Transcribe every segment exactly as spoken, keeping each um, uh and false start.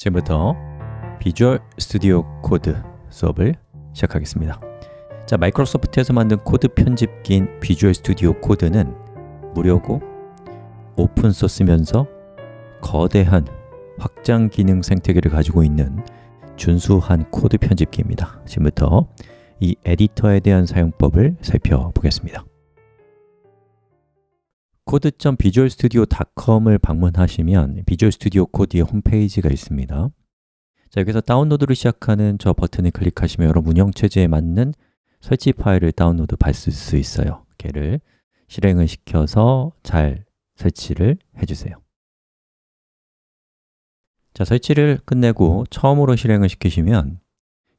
지금부터 비주얼 스튜디오 코드 수업을 시작하겠습니다. 자, 마이크로소프트에서 만든 코드 편집기인 비주얼 스튜디오 코드는 무료고 오픈소스면서 거대한 확장 기능 생태계를 가지고 있는 준수한 코드 편집기입니다. 지금부터 이 에디터에 대한 사용법을 살펴보겠습니다. 코드 점 비주얼 스튜디오 닷컴을 방문하시면 비주얼 스튜디오 코드의 홈페이지가 있습니다. 자, 여기서 다운로드를 시작하는 저 버튼을 클릭하시면 여러분 운영체제에 맞는 설치 파일을 다운로드 받을 수 있어요. 걔를 실행을 시켜서 잘 설치를 해주세요. 자, 설치를 끝내고 처음으로 실행을 시키시면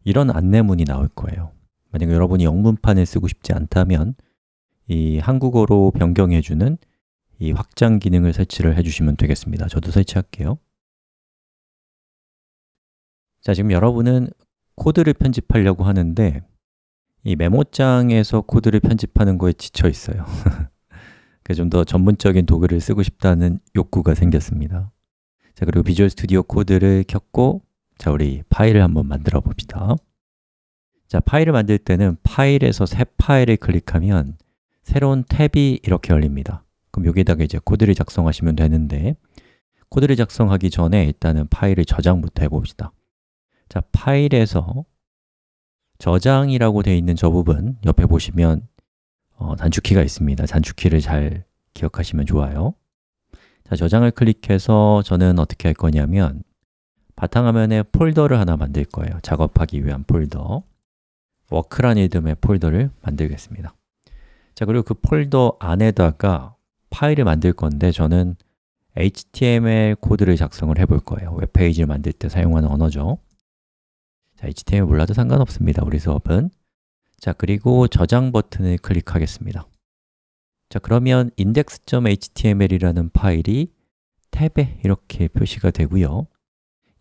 이런 안내문이 나올 거예요. 만약에 여러분이 영문판을 쓰고 싶지 않다면 이 한국어로 변경해주는 이 확장 기능을 설치를 해주시면 되겠습니다. 저도 설치할게요. 자, 지금 여러분은 코드를 편집하려고 하는데 이 메모장에서 코드를 편집하는 거에 지쳐 있어요. 좀 더 전문적인 도구를 쓰고 싶다는 욕구가 생겼습니다. 자, 그리고 비주얼 스튜디오 코드를 켰고, 자, 우리 파일을 한번 만들어 봅시다. 자, 파일을 만들 때는 파일에서 새 파일을 클릭하면 새로운 탭이 이렇게 열립니다. 그럼 여기에다가 이제 코드를 작성하시면 되는데, 코드를 작성하기 전에 일단은 파일을 저장부터 해봅시다. 자, 파일에서 저장이라고 되어 있는 저 부분 옆에 보시면 어, 단축키가 있습니다. 단축키를 잘 기억하시면 좋아요. 자, 저장을 클릭해서 저는 어떻게 할 거냐면 바탕화면에 폴더를 하나 만들 거예요. 작업하기 위한 폴더, 워크라는 이름의 폴더를 만들겠습니다. 자, 그리고 그 폴더 안에다가 파일을 만들 건데 저는 에이치티엠엘 코드를 작성을 해볼 거예요. 웹페이지를 만들 때 사용하는 언어죠. 자, 에이치티엠엘 몰라도 상관없습니다. 우리 수업은. 자, 그리고 저장 버튼을 클릭하겠습니다. 자, 그러면 index.html이라는 파일이 탭에 이렇게 표시가 되고요.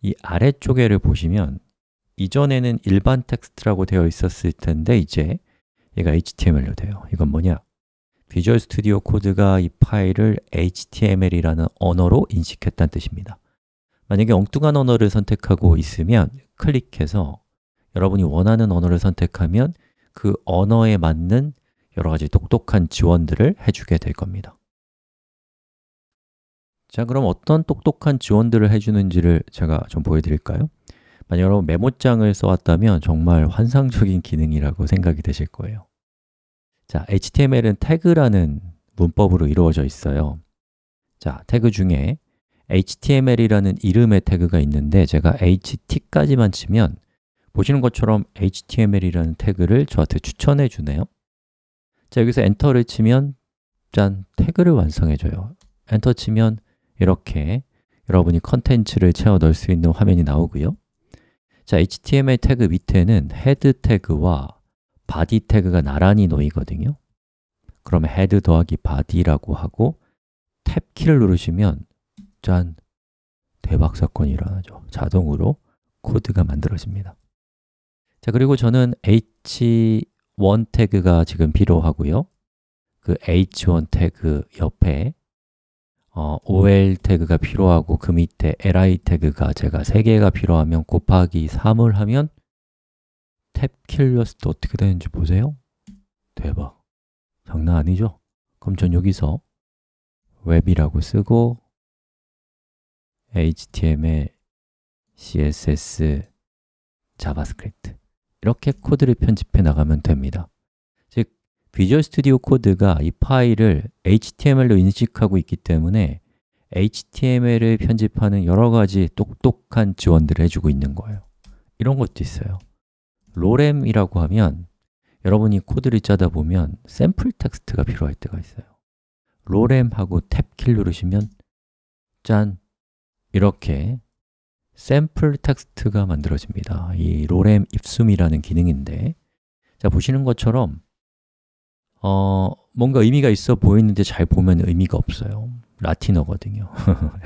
이 아래쪽에를 보시면 이전에는 일반 텍스트라고 되어 있었을 텐데 이제 얘가 에이치티엠엘로 돼요. 이건 뭐냐? 비주얼 스튜디오 코드가 이 파일을 에이치티엠엘이라는 언어로 인식했다는 뜻입니다. 만약에 엉뚱한 언어를 선택하고 있으면 클릭해서 여러분이 원하는 언어를 선택하면 그 언어에 맞는 여러 가지 똑똑한 지원들을 해주게 될 겁니다. 자, 그럼 어떤 똑똑한 지원들을 해주는지를 제가 좀 보여드릴까요? 만약 여러분 메모장을 써왔다면 정말 환상적인 기능이라고 생각이 되실 거예요. 자, 에이치티엠엘은 태그라는 문법으로 이루어져 있어요. 자, 태그 중에 에이치티엠엘이라는 이름의 태그가 있는데 제가 ht까지만 치면 보시는 것처럼 에이치티엠엘이라는 태그를 저한테 추천해 주네요. 자, 여기서 엔터를 치면 짠! 태그를 완성해줘요. 엔터 치면 이렇게 여러분이 컨텐츠를 채워 넣을 수 있는 화면이 나오고요. 자, 에이치티엠엘 태그 밑에는 헤드 태그와 바디 태그가 나란히 놓이거든요. 그러면 헤드 더하기 바디라고 하고 탭키를 누르시면 짠! 대박 사건이 일어나죠. 자동으로 코드가 만들어집니다. 자, 그리고 저는 에이치 원 태그가 지금 필요하고요. 그 에이치 원 태그 옆에 어, 올 태그가 필요하고 그 밑에 엘 아이 태그가 제가 세 개가 필요하면 곱하기 삼을 하면 탭키를 눌렀을 때 어떻게 되는지 보세요. 대박! 장난 아니죠? 그럼 전 여기서 웹이라고 쓰고 에이치티엠엘, 씨에스에스, 자바스크립트 이렇게 코드를 편집해 나가면 됩니다. 즉, 비주얼 스튜디오 코드가 이 파일을 에이치티엠엘로 인식하고 있기 때문에 에이치티엠엘을 편집하는 여러 가지 똑똑한 지원들을 해주고 있는 거예요. 이런 것도 있어요. 로램이라고 하면 여러분이 코드를 짜다 보면 샘플 텍스트가 필요할 때가 있어요. 로램하고 탭키를 누르시면 짠! 이렇게 샘플 텍스트가 만들어집니다. 이 로램 입숨이라는 기능인데 자, 보시는 것처럼 어, 뭔가 의미가 있어 보이는데 잘 보면 의미가 없어요. 라틴어거든요.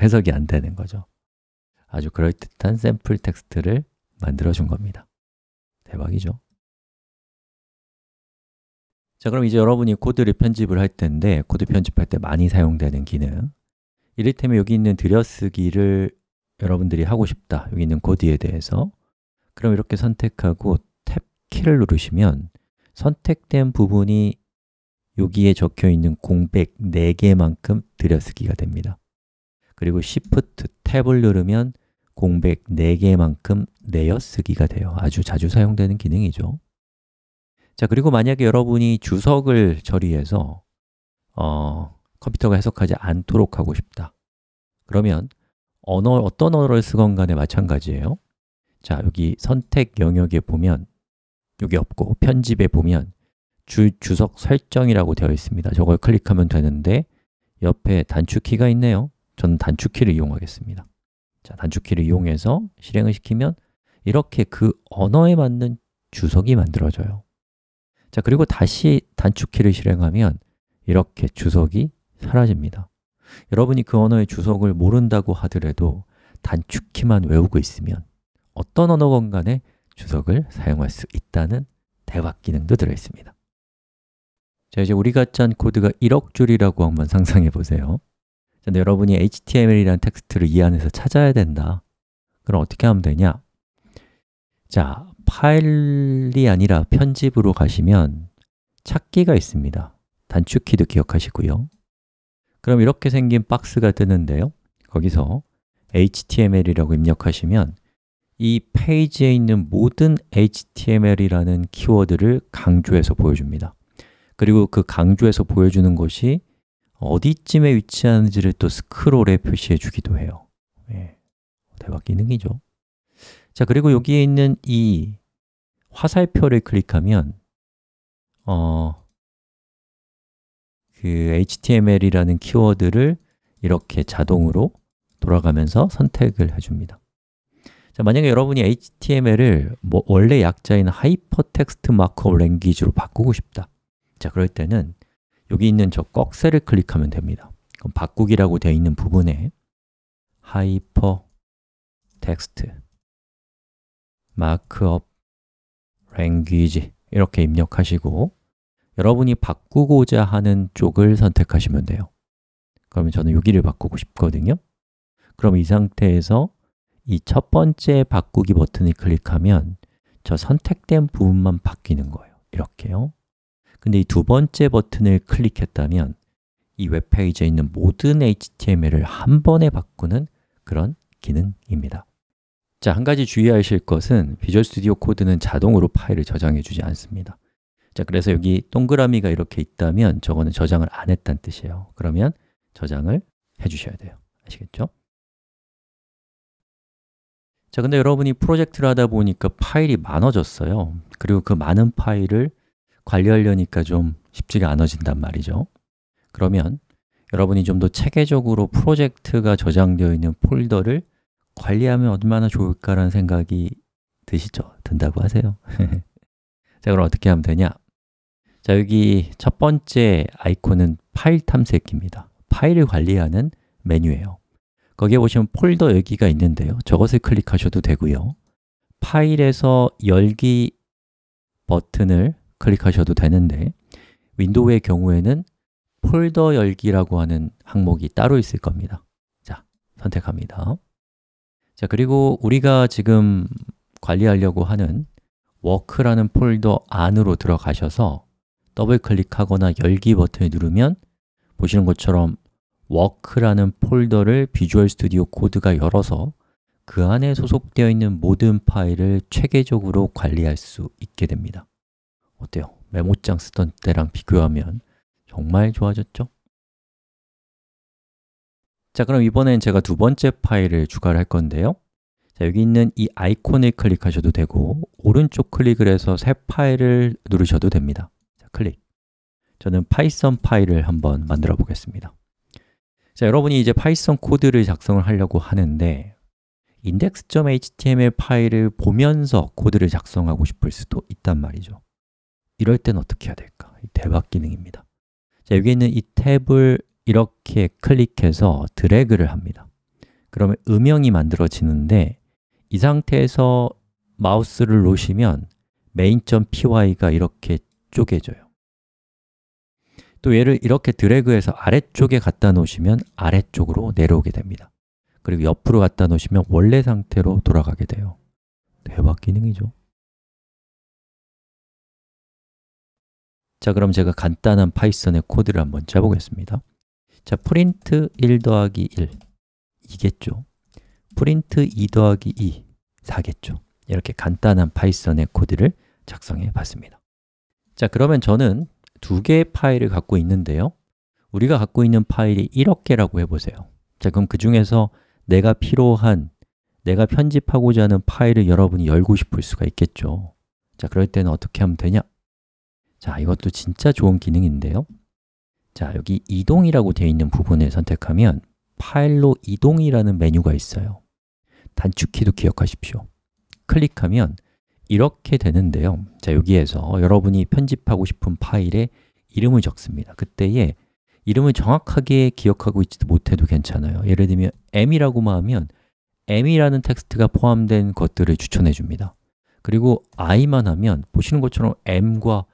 해석이 안 되는 거죠. 아주 그럴듯한 샘플 텍스트를 만들어준 겁니다. 대박이죠? 자, 그럼 이제 여러분이 코드를 편집을 할 텐데 코드 편집할 때 많이 사용되는 기능 이를테면 여기 있는 들여쓰기를 여러분들이 하고 싶다, 여기 있는 코드에 대해서. 그럼 이렇게 선택하고 탭 키를 누르시면 선택된 부분이 여기에 적혀 있는 공백 네 개만큼 들여쓰기가 됩니다. 그리고 Shift 탭을 누르면 공백 네 개만큼 내어쓰기가 돼요. 아주 자주 사용되는 기능이죠. 자, 그리고 만약에 여러분이 주석을 처리해서 어, 컴퓨터가 해석하지 않도록 하고 싶다. 그러면 언어, 어떤 언어를 쓰건 간에 마찬가지예요. 자, 여기 선택 영역에 보면 여기 없고 편집에 보면 주, 주석 설정이라고 되어 있습니다. 저걸 클릭하면 되는데 옆에 단축키가 있네요. 저는 단축키를 이용하겠습니다. 자, 단축키를 이용해서 실행을 시키면 이렇게 그 언어에 맞는 주석이 만들어져요. 자, 그리고 다시 단축키를 실행하면 이렇게 주석이 사라집니다. 여러분이 그 언어의 주석을 모른다고 하더라도 단축키만 외우고 있으면 어떤 언어건 간에 주석을 사용할 수 있다는 대박 기능도 들어있습니다. 자, 이제 우리가 짠 코드가 일억 줄이라고 한번 상상해 보세요. 자, 근데 여러분이 에이치티엠엘이라는 텍스트를 이 안에서 찾아야 된다. 그럼 어떻게 하면 되냐? 자, 파일이 아니라 편집으로 가시면 찾기가 있습니다. 단축키도 기억하시고요. 그럼 이렇게 생긴 박스가 뜨는데요, 거기서 에이치티엠엘이라고 입력하시면 이 페이지에 있는 모든 에이치티엠엘이라는 키워드를 강조해서 보여줍니다. 그리고 그 강조해서 보여주는 것이 어디쯤에 위치하는지를 또 스크롤에 표시해 주기도 해요. 예, 대박 기능이죠. 자, 그리고 여기에 있는 이 화살표를 클릭하면 어, 그 에이치티엠엘이라는 키워드를 이렇게 자동으로 돌아가면서 선택을 해줍니다. 자, 만약에 여러분이 에이치티엠엘을 뭐 원래 약자인 하이퍼텍스트 마크업 랭귀지로 바꾸고 싶다. 자, 그럴 때는 여기 있는 저 꺽쇠를 클릭하면 됩니다. 그럼 바꾸기라고 되어 있는 부분에 하이퍼텍스트 마크업 랭귀지 이렇게 입력하시고 여러분이 바꾸고자 하는 쪽을 선택하시면 돼요. 그러면 저는 여기를 바꾸고 싶거든요. 그럼 이 상태에서 이 첫 번째 바꾸기 버튼을 클릭하면 저 선택된 부분만 바뀌는 거예요. 이렇게요. 근데 이 두 번째 버튼을 클릭했다면 이 웹페이지에 있는 모든 에이치티엠엘을 한 번에 바꾸는 그런 기능입니다. 자, 한 가지 주의하실 것은 비주얼 스튜디오 코드는 자동으로 파일을 저장해 주지 않습니다. 자, 그래서 여기 동그라미가 이렇게 있다면 저거는 저장을 안 했다는 뜻이에요. 그러면 저장을 해 주셔야 돼요. 아시겠죠? 자, 근데 여러분이 프로젝트를 하다 보니까 파일이 많아졌어요. 그리고 그 많은 파일을 관리하려니까 좀 쉽지가 않아진단 말이죠. 그러면 여러분이 좀 더 체계적으로 프로젝트가 저장되어 있는 폴더를 관리하면 얼마나 좋을까라는 생각이 드시죠? 든다고 하세요. 자, 그럼 어떻게 하면 되냐? 자, 여기 첫 번째 아이콘은 파일 탐색기입니다. 파일을 관리하는 메뉴예요. 거기에 보시면 폴더 열기가 있는데요, 저것을 클릭하셔도 되고요, 파일에서 열기 버튼을 클릭하셔도 되는데 윈도우의 경우에는 폴더 열기라고 하는 항목이 따로 있을 겁니다. 자, 선택합니다. 자, 그리고 우리가 지금 관리하려고 하는 워크라는 폴더 안으로 들어가셔서 더블 클릭하거나 열기 버튼을 누르면 보시는 것처럼 워크라는 폴더를 비주얼 스튜디오 코드가 열어서 그 안에 소속되어 있는 모든 파일을 체계적으로 관리할 수 있게 됩니다. 어때요? 메모장 쓰던 때랑 비교하면 정말 좋아졌죠? 자, 그럼 이번엔 제가 두 번째 파일을 추가를 할 건데요, 자, 여기 있는 이 아이콘을 클릭하셔도 되고 오른쪽 클릭을 해서 새 파일을 누르셔도 됩니다. 자, 클릭. 저는 파이썬 파일을 한번 만들어 보겠습니다. 자, 여러분이 이제 파이썬 코드를 작성을 하려고 하는데 index.html 파일을 보면서 코드를 작성하고 싶을 수도 있단 말이죠. 이럴 땐 어떻게 해야 될까? 대박 기능입니다. 자, 여기 있는 이 탭을 이렇게 클릭해서 드래그를 합니다. 그러면 음영이 만들어지는데 이 상태에서 마우스를 놓으시면 main.py가 이렇게 쪼개져요. 또 얘를 이렇게 드래그해서 아래쪽에 갖다 놓으시면 아래쪽으로 내려오게 됩니다. 그리고 옆으로 갖다 놓으시면 원래 상태로 돌아가게 돼요. 대박 기능이죠. 자, 그럼 제가 간단한 파이썬의 코드를 한번 짜보겠습니다. 자, 프린트 일 더하기 일 이겠죠. 프린트 이 더하기 이 사겠죠. 이렇게 간단한 파이썬의 코드를 작성해 봤습니다. 자, 그러면 저는 두 개의 파일을 갖고 있는데요, 우리가 갖고 있는 파일이 일억 개라고 해보세요. 자, 그럼 그 중에서 내가 필요한, 내가 편집하고자 하는 파일을 여러분이 열고 싶을 수가 있겠죠. 자, 그럴 때는 어떻게 하면 되냐? 자, 이것도 진짜 좋은 기능인데요. 자, 여기 이동이라고 되어 있는 부분을 선택하면 파일로 이동이라는 메뉴가 있어요. 단축키도 기억하십시오. 클릭하면 이렇게 되는데요. 자, 여기에서 여러분이 편집하고 싶은 파일에 이름을 적습니다. 그때에 이름을 정확하게 기억하고 있지도 못해도 괜찮아요. 예를 들면 M이라고만 하면 M이라는 텍스트가 포함된 것들을 추천해 줍니다. 그리고 I만 하면 보시는 것처럼 M과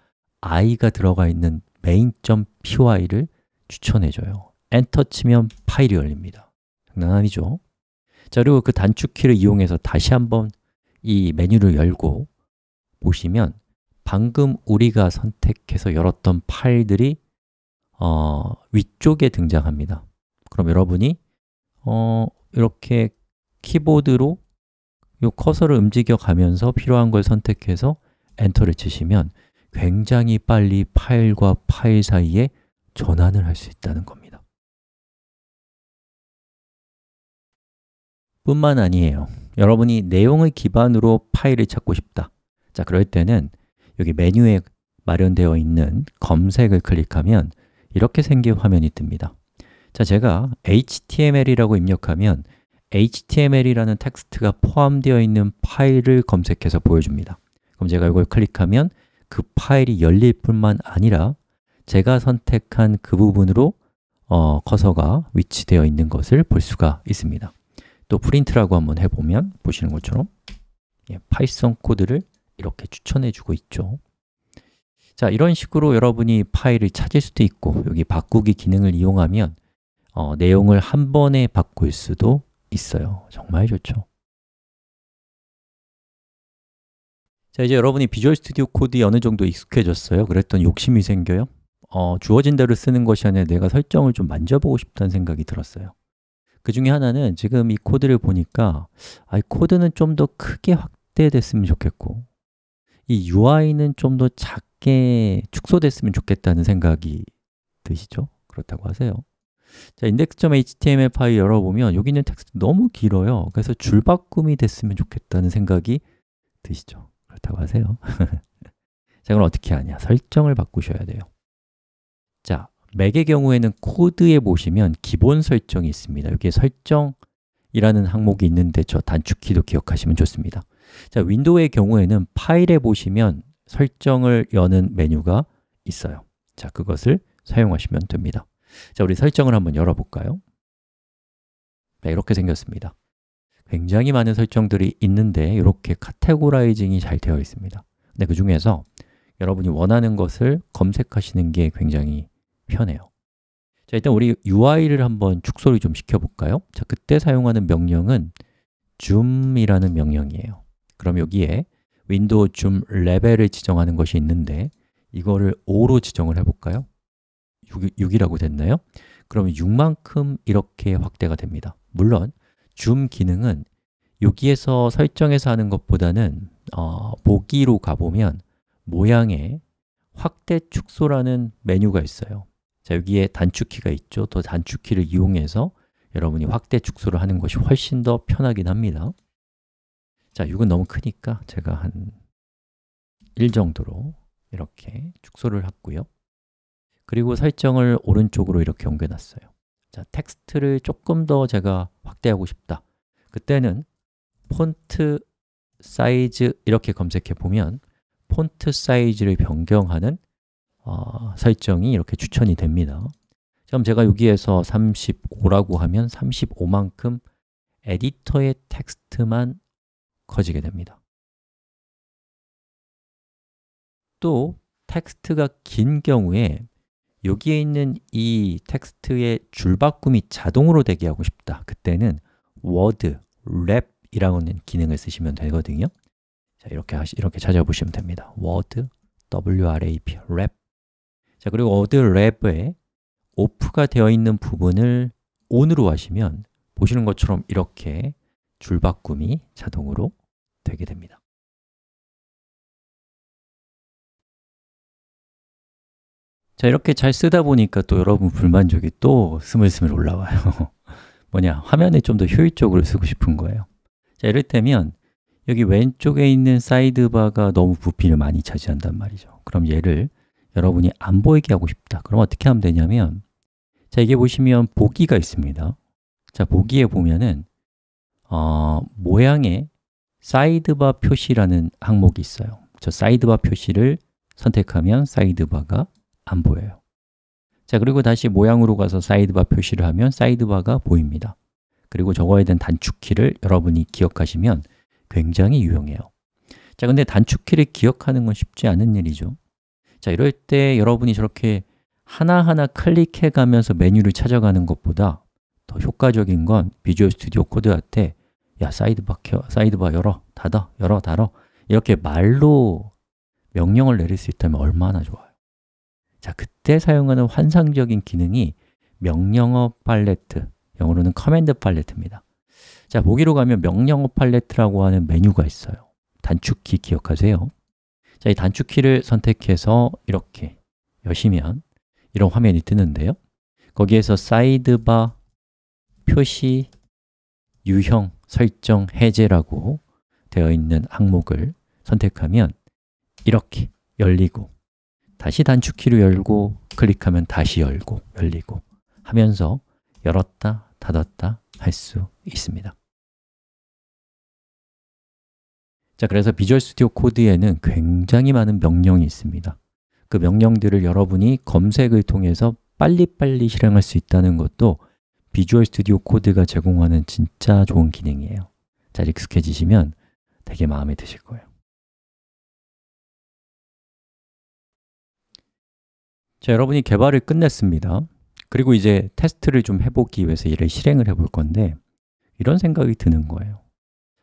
I가 들어가 있는 main.py를 추천해 줘요. 엔터 치면 파일이 열립니다. 장난 아니죠? 자, 그리고 그 단축키를 이용해서 다시 한번 이 메뉴를 열고 보시면 방금 우리가 선택해서 열었던 파일들이 어, 위쪽에 등장합니다. 그럼 여러분이 어, 이렇게 키보드로 이 커서를 움직여 가면서 필요한 걸 선택해서 엔터를 치시면 굉장히 빨리 파일과 파일 사이에 전환을 할 수 있다는 겁니다. 뿐만 아니에요. 여러분이 내용을 기반으로 파일을 찾고 싶다. 자, 그럴 때는 여기 메뉴에 마련되어 있는 검색을 클릭하면 이렇게 생긴 화면이 뜹니다. 자, 제가 에이치티엠엘이라고 입력하면 에이치티엠엘이라는 텍스트가 포함되어 있는 파일을 검색해서 보여줍니다. 그럼 제가 이걸 클릭하면 그 파일이 열릴 뿐만 아니라 제가 선택한 그 부분으로 어, 커서가 위치되어 있는 것을 볼 수가 있습니다. 또 프린트라고 한번 해보면 보시는 것처럼 예, 파이썬 코드를 이렇게 추천해주고 있죠. 자, 이런 식으로 여러분이 파일을 찾을 수도 있고 여기 바꾸기 기능을 이용하면 어, 내용을 한 번에 바꿀 수도 있어요. 정말 좋죠. 자, 이제 여러분이 비주얼 스튜디오 코드에 어느 정도 익숙해졌어요. 그랬더니 욕심이 생겨요. 어, 주어진 대로 쓰는 것이 아니라 내가 설정을 좀 만져보고 싶다는 생각이 들었어요. 그 중에 하나는 지금 이 코드를 보니까 아, 이 코드는 좀 더 크게 확대됐으면 좋겠고 이 유아이는 좀 더 작게 축소됐으면 좋겠다는 생각이 드시죠? 그렇다고 하세요. 자, index.html 파일 열어보면 여기 있는 텍스트 너무 길어요. 그래서 줄바꿈이 됐으면 좋겠다는 생각이 드시죠? 그렇다고 하세요. 자, 그럼 어떻게 하냐? 설정을 바꾸셔야 돼요. 자, 맥의 경우에는 코드에 보시면 기본 설정이 있습니다. 여기에 설정이라는 항목이 있는데 저 단축키도 기억하시면 좋습니다. 자, 윈도우의 경우에는 파일에 보시면 설정을 여는 메뉴가 있어요. 자, 그것을 사용하시면 됩니다. 자, 우리 설정을 한번 열어볼까요? 네, 이렇게 생겼습니다. 굉장히 많은 설정들이 있는데 이렇게 카테고라이징이 잘 되어 있습니다. 근데 그 중에서 여러분이 원하는 것을 검색하시는 게 굉장히 편해요. 자, 일단 우리 유아이를 한번 축소를 좀 시켜볼까요? 자, 그때 사용하는 명령은 줌이라는 명령이에요. 그럼 여기에 윈도우 줌 레벨을 지정하는 것이 있는데 이거를 오로 지정을 해볼까요? 육이라고 됐나요? 그럼 육만큼 이렇게 확대가 됩니다. 물론 줌 기능은 여기에서 설정해서 하는 것보다는 어, 보기로 가보면 모양에 확대 축소라는 메뉴가 있어요. 자, 여기에 단축키가 있죠. 더 단축키를 이용해서 여러분이 확대 축소를 하는 것이 훨씬 더 편하긴 합니다. 자, 육은 너무 크니까 제가 한 일 정도로 이렇게 축소를 했고요. 그리고 설정을 오른쪽으로 이렇게 옮겨놨어요. 자, 텍스트를 조금 더 제가 확대하고 싶다. 그때는 폰트 사이즈 이렇게 검색해 보면 폰트 사이즈를 변경하는 어, 설정이 이렇게 추천이 됩니다. 그럼 제가 여기에서 삼십오라고 하면 삼십오만큼 에디터의 텍스트만 커지게 됩니다. 또 텍스트가 긴 경우에 여기에 있는 이 텍스트의 줄바꿈이 자동으로 되게 하고 싶다. 그때는 word wrap이라는 기능을 쓰시면 되거든요. 자, 이렇게 하시, 이렇게 찾아보시면 됩니다. word wrap wrap. 자, 그리고 word wrap에 off가 되어 있는 부분을 on으로 하시면 보시는 것처럼 이렇게 줄 바꿈이 자동으로 되게 됩니다. 자, 이렇게 잘 쓰다 보니까 또 여러분 불만족이 또 스물스물 올라와요. 뭐냐, 화면에 좀 더 효율적으로 쓰고 싶은 거예요. 자, 이를테면 여기 왼쪽에 있는 사이드바가 너무 부피를 많이 차지한단 말이죠. 그럼 얘를 여러분이 안 보이게 하고 싶다. 그럼 어떻게 하면 되냐면, 자, 이게 보시면 보기가 있습니다. 자, 보기에 보면은 어, 모양의 사이드바 표시라는 항목이 있어요. 저 사이드바 표시를 선택하면 사이드바가 안 보여요. 자, 그리고 다시 모양으로 가서 사이드바 표시를 하면 사이드바가 보입니다. 그리고 저거에 대한 단축키를 여러분이 기억하시면 굉장히 유용해요. 자, 근데 단축키를 기억하는 건 쉽지 않은 일이죠. 자, 이럴 때 여러분이 저렇게 하나하나 클릭해 가면서 메뉴를 찾아가는 것보다 더 효과적인 건 비주얼 스튜디오 코드한테 야, 사이드바, 사이드바 열어, 닫아, 열어, 닫아 이렇게 말로 명령을 내릴 수 있다면 얼마나 좋아요. 자, 그때 사용하는 환상적인 기능이 명령어 팔레트, 영어로는 커맨드 팔레트입니다. 자, 보기로 가면 명령어 팔레트라고 하는 메뉴가 있어요. 단축키 기억하세요. 자, 이 단축키를 선택해서 이렇게 여시면 이런 화면이 뜨는데요. 거기에서 사이드바 표시 유형 설정 해제라고 되어 있는 항목을 선택하면 이렇게 열리고, 다시 단축키로 열고, 클릭하면 다시 열고, 열리고 하면서 열었다, 닫았다 할 수 있습니다. 자, 그래서 비주얼 스튜디오 코드에는 굉장히 많은 명령이 있습니다. 그 명령들을 여러분이 검색을 통해서 빨리빨리 실행할 수 있다는 것도 비주얼 스튜디오 코드가 제공하는 진짜 좋은 기능이에요. 잘 익숙해지시면 되게 마음에 드실 거예요. 자, 여러분이 개발을 끝냈습니다. 그리고 이제 테스트를 좀 해보기 위해서 얘를 실행을 해볼 건데, 이런 생각이 드는 거예요.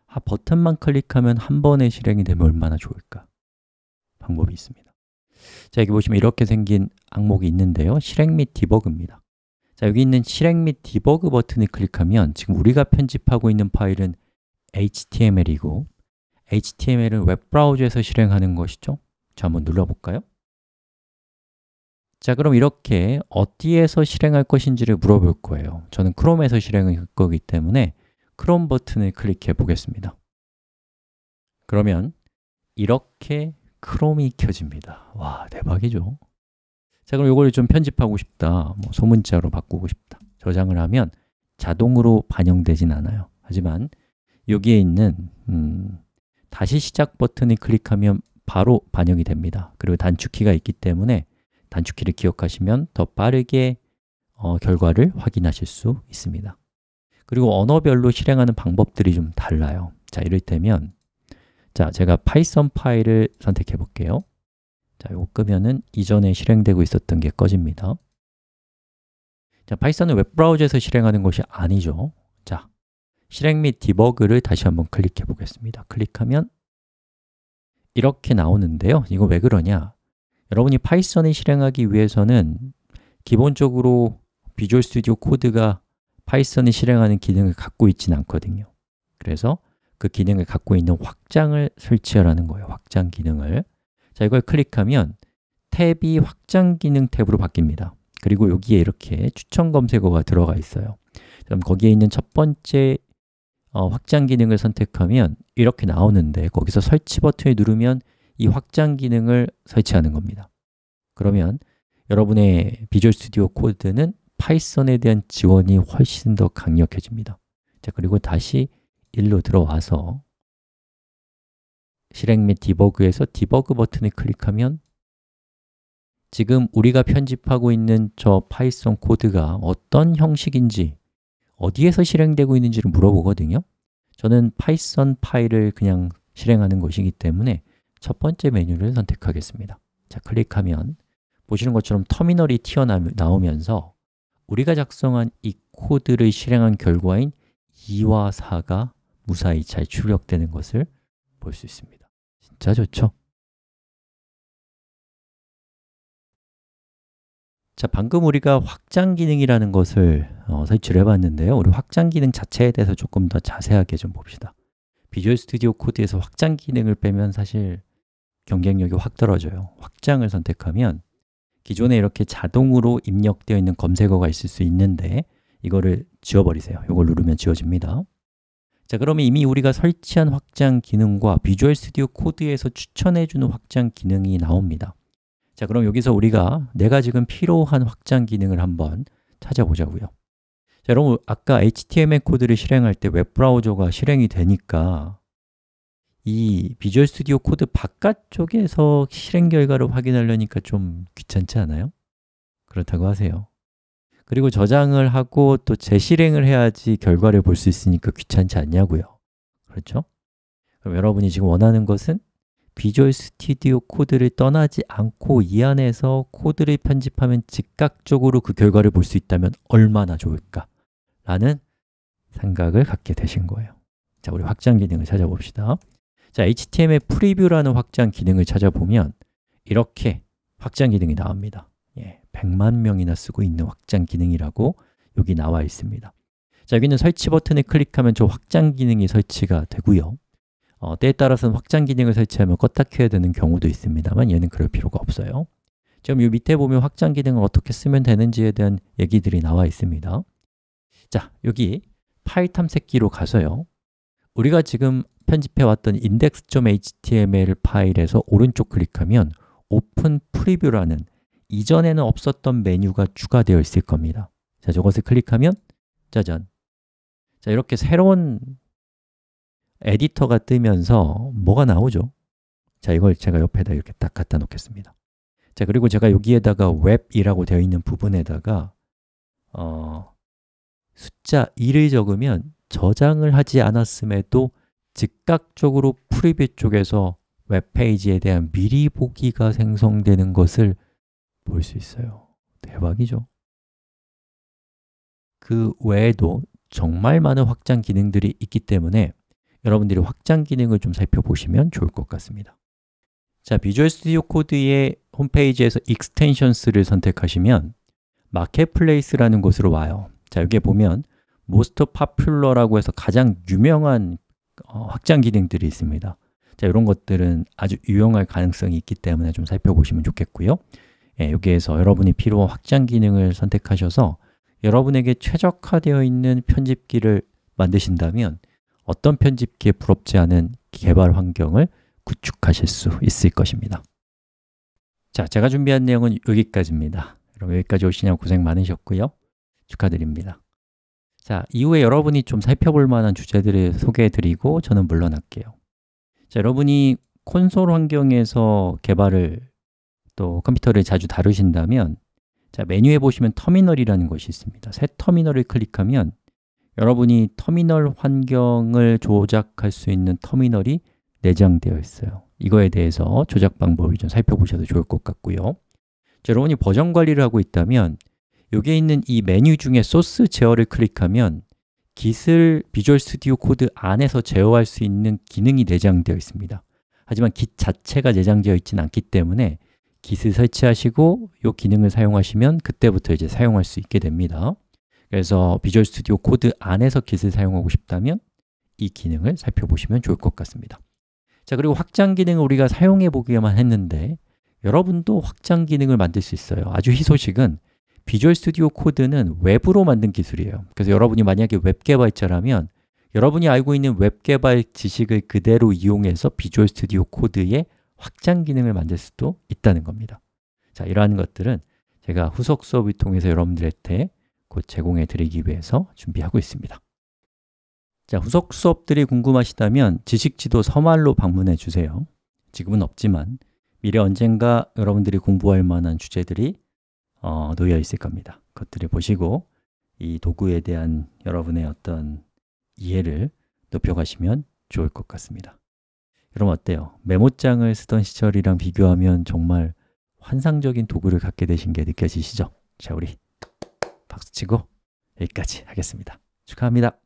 아, 버튼만 클릭하면 한 번에 실행이 되면 얼마나 좋을까? 방법이 있습니다. 자, 여기 보시면 이렇게 생긴 항목이 있는데요. 실행 및 디버그입니다. 자, 여기 있는 실행 및 디버그 버튼을 클릭하면 지금 우리가 편집하고 있는 파일은 에이치티엠엘이고 에이치티엠엘은 웹브라우저에서 실행하는 것이죠. 자, 한번 눌러볼까요? 자, 그럼 이렇게 어디에서 실행할 것인지를 물어볼 거예요. 저는 크롬에서 실행할 거기 때문에 크롬 버튼을 클릭해 보겠습니다. 그러면 이렇게 크롬이 켜집니다. 와, 대박이죠? 자, 그럼 이걸 좀 편집하고 싶다, 뭐 소문자로 바꾸고 싶다, 저장을 하면 자동으로 반영되진 않아요. 하지만 여기에 있는 음, 다시 시작 버튼을 클릭하면 바로 반영이 됩니다. 그리고 단축키가 있기 때문에 단축키를 기억하시면 더 빠르게 어, 결과를 확인하실 수 있습니다. 그리고 언어별로 실행하는 방법들이 좀 달라요. 자, 이를테면 자, 제가 파이썬 파일을 선택해 볼게요. 자, 이거 끄면은 이전에 실행되고 있었던 게 꺼집니다. 자, 파이썬은 웹브라우저에서 실행하는 것이 아니죠. 자, 실행 및 디버그를 다시 한번 클릭해 보겠습니다. 클릭하면 이렇게 나오는데요. 이거 왜 그러냐? 여러분이 파이썬을 실행하기 위해서는 기본적으로 비주얼 스튜디오 코드가 파이썬을 실행하는 기능을 갖고 있지는 않거든요. 그래서 그 기능을 갖고 있는 확장을 설치하라는 거예요. 확장 기능을. 자, 이걸 클릭하면 탭이 확장 기능 탭으로 바뀝니다. 그리고 여기에 이렇게 추천 검색어가 들어가 있어요. 그럼 거기에 있는 첫 번째 어, 확장 기능을 선택하면 이렇게 나오는데, 거기서 설치 버튼을 누르면 이 확장 기능을 설치하는 겁니다. 그러면 여러분의 비주얼 스튜디오 코드는 파이썬에 대한 지원이 훨씬 더 강력해집니다. 자, 그리고 다시 일로 들어와서 실행 및 디버그에서 디버그 버튼을 클릭하면 지금 우리가 편집하고 있는 저 파이썬 코드가 어떤 형식인지, 어디에서 실행되고 있는지를 물어보거든요. 저는 파이썬 파일을 그냥 실행하는 것이기 때문에 첫 번째 메뉴를 선택하겠습니다. 자, 클릭하면 보시는 것처럼 터미널이 튀어나오면서 우리가 작성한 이 코드를 실행한 결과인 이와 사가 무사히 잘 출력되는 것을 볼 수 있습니다. 진짜 좋죠? 자, 방금 우리가 확장 기능이라는 것을 어, 설치를 해봤는데요. 우리 확장 기능 자체에 대해서 조금 더 자세하게 좀 봅시다. 비주얼 스튜디오 코드에서 확장 기능을 빼면 사실 경쟁력이 확 떨어져요. 확장을 선택하면 기존에 이렇게 자동으로 입력되어 있는 검색어가 있을 수 있는데 이거를 지워버리세요. 이걸 누르면 지워집니다. 자, 그러면 이미 우리가 설치한 확장 기능과 비주얼 스튜디오 코드에서 추천해주는 확장 기능이 나옵니다. 자, 그럼 여기서 우리가 내가 지금 필요한 확장 기능을 한번 찾아보자고요. 자, 여러분 아까 에이치티엠엘 코드를 실행할 때 웹브라우저가 실행이 되니까 이 비주얼 스튜디오 코드 바깥쪽에서 실행 결과를 확인하려니까 좀 귀찮지 않아요? 그렇다고 하세요. 그리고 저장을 하고 또 재실행을 해야지 결과를 볼 수 있으니까 귀찮지 않냐고요. 그렇죠? 그럼 여러분이 지금 원하는 것은 비주얼 스튜디오 코드를 떠나지 않고 이 안에서 코드를 편집하면 즉각적으로 그 결과를 볼 수 있다면 얼마나 좋을까? 라는 생각을 갖게 되신 거예요. 자, 우리 확장 기능을 찾아봅시다. 자, 에이치티엠엘 프리뷰라는 확장 기능을 찾아보면 이렇게 확장 기능이 나옵니다. 예, 백만 명이나 쓰고 있는 확장 기능이라고 여기 나와 있습니다. 자, 여기는 설치 버튼을 클릭하면 저 확장 기능이 설치가 되고요. 어, 때에 따라서는 확장 기능을 설치하면 껐다 켜야 되는 경우도 있습니다만 얘는 그럴 필요가 없어요. 지금 이 밑에 보면 확장 기능을 어떻게 쓰면 되는지에 대한 얘기들이 나와 있습니다. 자, 여기 파일 탐색기로 가서요. 우리가 지금 편집해 왔던 index.html 파일에서 오른쪽 클릭하면 오픈 프리뷰라는 이전에는 없었던 메뉴가 추가되어 있을 겁니다. 자, 저것을 클릭하면 짜잔! 자, 이렇게 새로운 에디터가 뜨면서 뭐가 나오죠? 자, 이걸 제가 옆에다 이렇게 딱 갖다 놓겠습니다. 자, 그리고 제가 여기에다가 웹이라고 되어 있는 부분에다가 어, 숫자 이를 적으면 저장을 하지 않았음에도 즉각적으로 프리뷰 쪽에서 웹페이지에 대한 미리 보기가 생성되는 것을 볼 수 있어요. 대박이죠? 그 외에도 정말 많은 확장 기능들이 있기 때문에 여러분들이 확장 기능을 좀 살펴보시면 좋을 것 같습니다. 자, 비주얼 스튜디오 코드의 홈페이지에서 익스텐션스를 선택하시면 마켓플레이스라는 곳으로 와요. 자, 여기에 보면 most popular라고 해서 가장 유명한 어, 확장 기능들이 있습니다. 자, 이런 것들은 아주 유용할 가능성이 있기 때문에 좀 살펴보시면 좋겠고요. 예, 여기에서 여러분이 필요한 확장 기능을 선택하셔서 여러분에게 최적화되어 있는 편집기를 만드신다면 어떤 편집기에 부럽지 않은 개발 환경을 구축하실 수 있을 것입니다. 자, 제가 준비한 내용은 여기까지입니다. 여러분 여기까지 오시냐고 고생 많으셨고요. 축하드립니다. 자, 이후에 여러분이 좀 살펴볼 만한 주제들을 소개해드리고 저는 물러날게요. 자, 여러분이 콘솔 환경에서 개발을 또 컴퓨터를 자주 다루신다면 자, 메뉴에 보시면 터미널이라는 것이 있습니다. 새 터미널을 클릭하면 여러분이 터미널 환경을 조작할 수 있는 터미널이 내장되어 있어요. 이거에 대해서 조작 방법을 좀 살펴보셔도 좋을 것 같고요. 자, 여러분이 버전 관리를 하고 있다면 여기에 있는 이 메뉴 중에 소스 제어를 클릭하면 Git을 비주얼 스튜디오 코드 안에서 제어할 수 있는 기능이 내장되어 있습니다. 하지만 Git 자체가 내장되어 있지는 않기 때문에 Git을 설치하시고 이 기능을 사용하시면 그때부터 이제 사용할 수 있게 됩니다. 그래서 비주얼 스튜디오 코드 안에서 Git을 사용하고 싶다면 이 기능을 살펴보시면 좋을 것 같습니다. 자, 그리고 확장 기능을 우리가 사용해 보기만 했는데 여러분도 확장 기능을 만들 수 있어요. 아주 희소식은 비주얼 스튜디오 코드는 웹으로 만든 기술이에요. 그래서 여러분이 만약에 웹 개발자라면 여러분이 알고 있는 웹 개발 지식을 그대로 이용해서 비주얼 스튜디오 코드의 확장 기능을 만들 수도 있다는 겁니다. 자, 이러한 것들은 제가 후속 수업을 통해서 여러분들한테 곧 제공해 드리기 위해서 준비하고 있습니다. 자, 후속 수업들이 궁금하시다면 지식지도 서말로 방문해 주세요. 지금은 없지만 미래 언젠가 여러분들이 공부할 만한 주제들이 어, 놓여 있을 겁니다. 그것들을 보시고 이 도구에 대한 여러분의 어떤 이해를 높여가시면 좋을 것 같습니다. 여러분 어때요? 메모장을 쓰던 시절이랑 비교하면 정말 환상적인 도구를 갖게 되신 게 느껴지시죠? 자, 우리 박수치고 여기까지 하겠습니다. 축하합니다.